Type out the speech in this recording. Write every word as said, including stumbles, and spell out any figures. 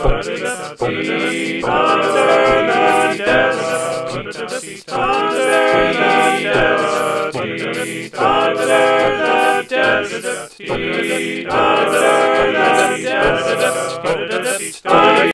the